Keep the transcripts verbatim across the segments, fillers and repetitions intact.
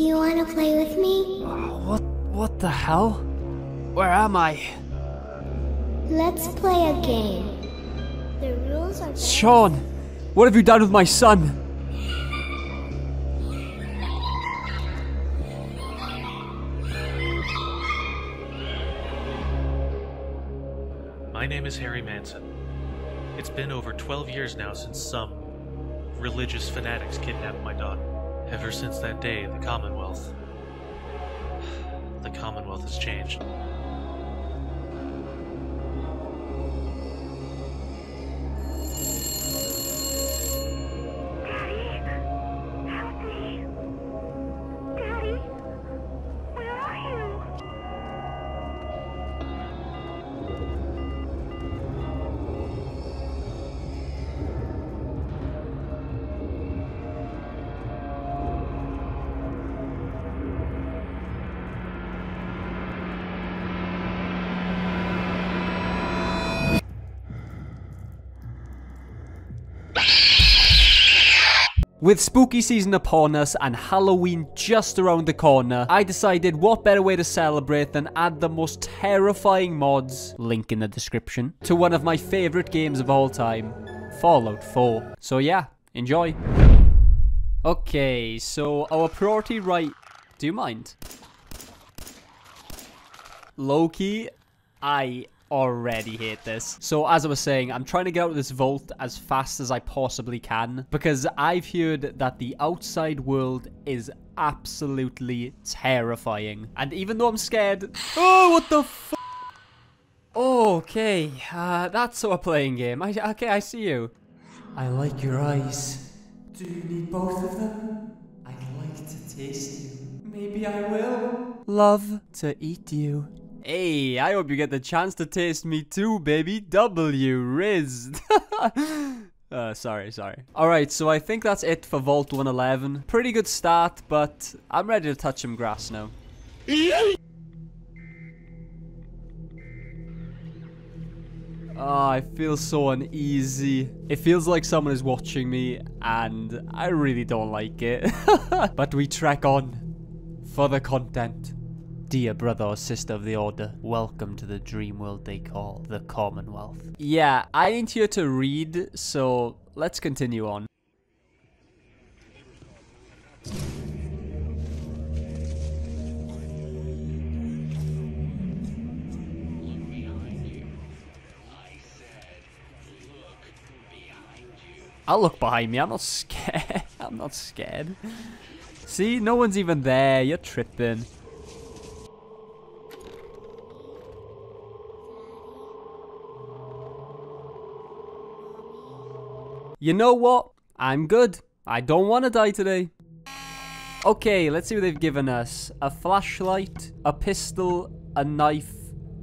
Do you want to play with me? Uh, what? What the hell? Where am I? Let's play a game. The rules are... Sean! What have you done with my son? My name is Harry Manson. It's been over twelve years now since some religious fanatics kidnapped my daughter. Ever since that day, the Commonwealth... The Commonwealth has changed. With spooky season upon us and Halloween just around the corner, I decided what better way to celebrate than add the most terrifying mods, link in the description, to one of my favourite games of all time, Fallout four. So yeah, enjoy. Okay, so our priority right... Do you mind? Loki, I... already hate this. So as I was saying, I'm trying to get out of this vault as fast as I possibly can because I've heard that the outside world is absolutely terrifying. And even though I'm scared... Oh, what the f... Okay, uh, that's our playing game. I, okay, I see you. I like your eyes. Do you need both of them? I'd like to taste you. Maybe I will. Love to eat you. Hey, I hope you get the chance to taste me too, baby. W Riz. uh, sorry, sorry. Alright, so I think that's it for Vault one eleven. Pretty good start, but I'm ready to touch some grass now. Oh, I feel so uneasy. It feels like someone is watching me, and I really don't like it. But we trek on for the content. Dear brother or sister of the Order, welcome to the dream world they call the Commonwealth. Yeah, I ain't here to read, so let's continue on. I'll look behind me, I'm not scared. I'm not scared. See, no one's even there, you're tripping. You know what? I'm good. I don't want to die today. Okay, let's see what they've given us. A flashlight, a pistol, a knife,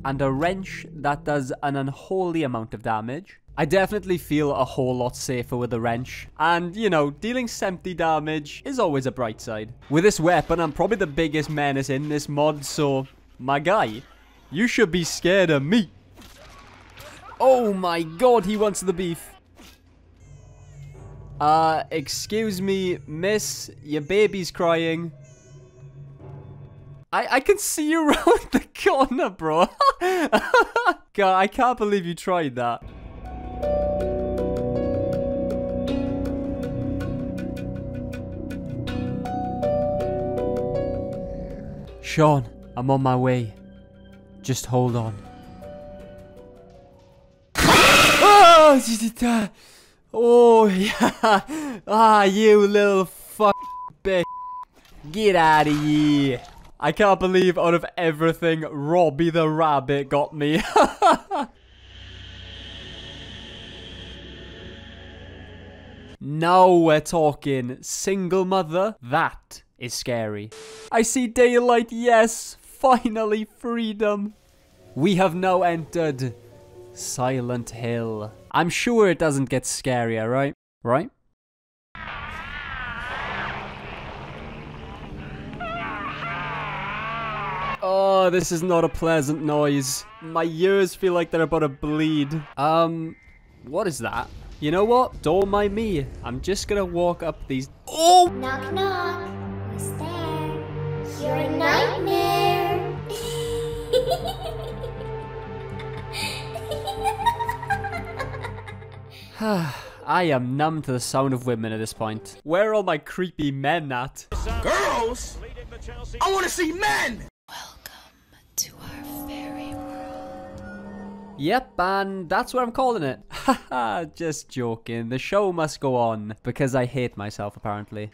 and a wrench that does an unholy amount of damage. I definitely feel a whole lot safer with a wrench. And, you know, dealing seventy damage is always a bright side. With this weapon, I'm probably the biggest menace in this mod, so... My guy, you should be scared of me. Oh my god, he wants the beef. Uh, excuse me, miss, your baby's crying. I, I can see you around the corner, bro. God, I can't believe you tried that. Sean, I'm on my way. Just hold on. Oh, Jesus. Oh, yeah. Ah, you little fuck bitch. Get out of here. I can't believe out of everything, Robbie the Rabbit got me. Now we're talking single mother. That is scary. I see daylight, yes. Finally, freedom. We have now entered Silent Hill. I'm sure it doesn't get scarier, right? Right? Oh, this is not a pleasant noise. My ears feel like they're about to bleed. Um, what is that? You know what? Don't mind me. I'm just gonna walk up these- Oh! Knock knock. Who's there? You're a nightmare. I am numb to the sound of women at this point. Where are all my creepy men at? Girls! I want to see men! Welcome to our fairy world. Yep, and that's what I'm calling it. Haha, just joking. The show must go on, because I hate myself, apparently.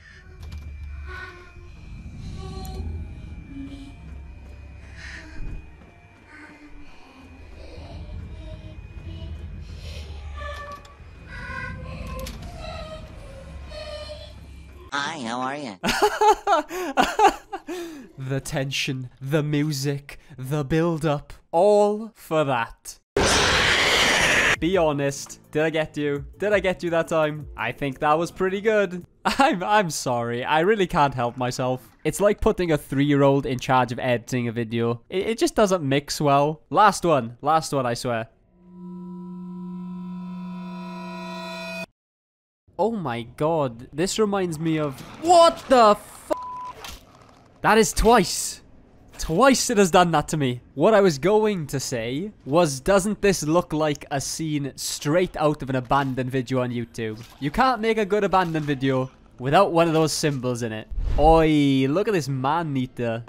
Hi, how are you? The tension, the music, the build-up, all for that. Be honest, did I get you? Did I get you that time? I think that was pretty good. I'm, I'm sorry, I really can't help myself. It's like putting a three-year-old in charge of editing a video. It, it just doesn't mix well. Last one, last one, I swear. Oh my god, this reminds me of... What the f***? That is twice. Twice it has done that to me. What I was going to say was, doesn't this look like a scene straight out of an abandoned video on YouTube? You can't make a good abandoned video without one of those symbols in it. Oi, look at this man-eater.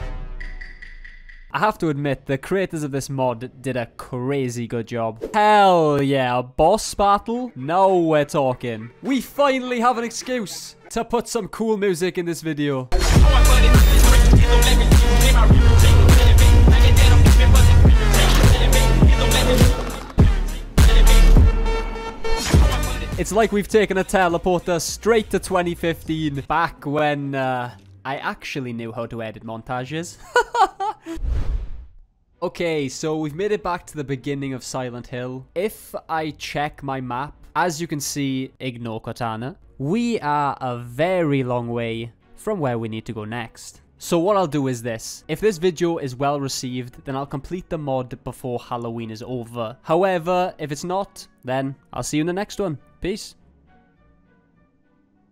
I have to admit, the creators of this mod did a crazy good job. Hell yeah, a boss battle? Now we're talking. We finally have an excuse to put some cool music in this video. It's like we've taken a teleporter straight to twenty fifteen, back when uh, I actually knew how to edit montages. Okay, so we've made it back to the beginning of Silent Hill. If I check my map, as you can see, ignore Cortana, we are a very long way from where we need to go next. So what I'll do is this. If this video is well received, then I'll complete the mod before Halloween is over. However, if it's not, then I'll see you in the next one. Peace.